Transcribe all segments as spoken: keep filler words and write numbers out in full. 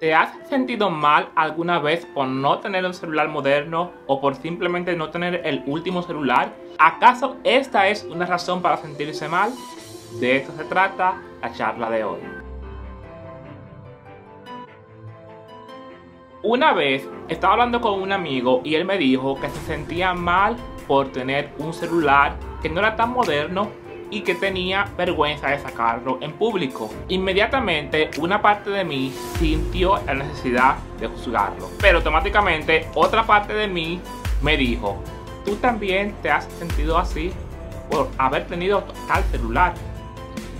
¿Te has sentido mal alguna vez por no tener un celular moderno o por simplemente no tener el último celular? ¿Acaso esta es una razón para sentirse mal? De esto se trata la charla de hoy. Una vez estaba hablando con un amigo y él me dijo que se sentía mal por tener un celular que no era tan moderno y que tenía vergüenza de sacarlo en público. Inmediatamente una parte de mí sintió la necesidad de juzgarlo, pero automáticamente otra parte de mí me dijo: tú también te has sentido así por haber tenido tal celular.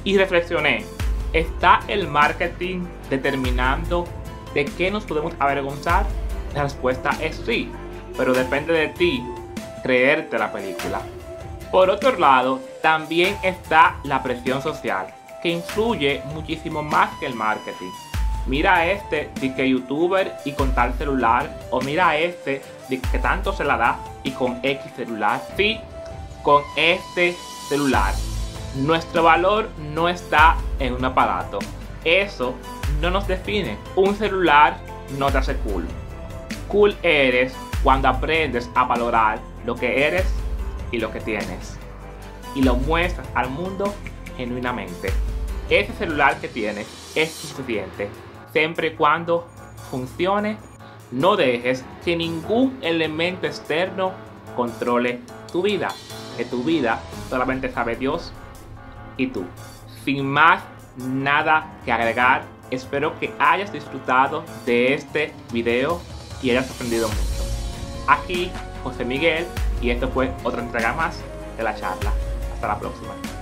Y reflexioné, ¿está el marketing determinando de qué nos podemos avergonzar? La respuesta es sí, pero depende de ti creerte la película. Por otro lado, también está la presión social, que influye muchísimo más que el marketing. Mira a este de que youtuber y con tal celular, o mira a este de que tanto se la da y con X celular. Sí, con este celular. Nuestro valor no está en un aparato. Eso no nos define. Un celular no te hace cool. Cool eres cuando aprendes a valorar lo que eres y lo que tienes, y lo muestras al mundo genuinamente. Ese celular que tienes es suficiente, siempre y cuando funcione. No dejes que ningún elemento externo controle tu vida, que tu vida solamente sabe Dios y tú. Sin más nada que agregar, espero que hayas disfrutado de este video y hayas aprendido mucho. Aquí José Miguel, y esto fue otra entrega más de la charla. Hasta la próxima.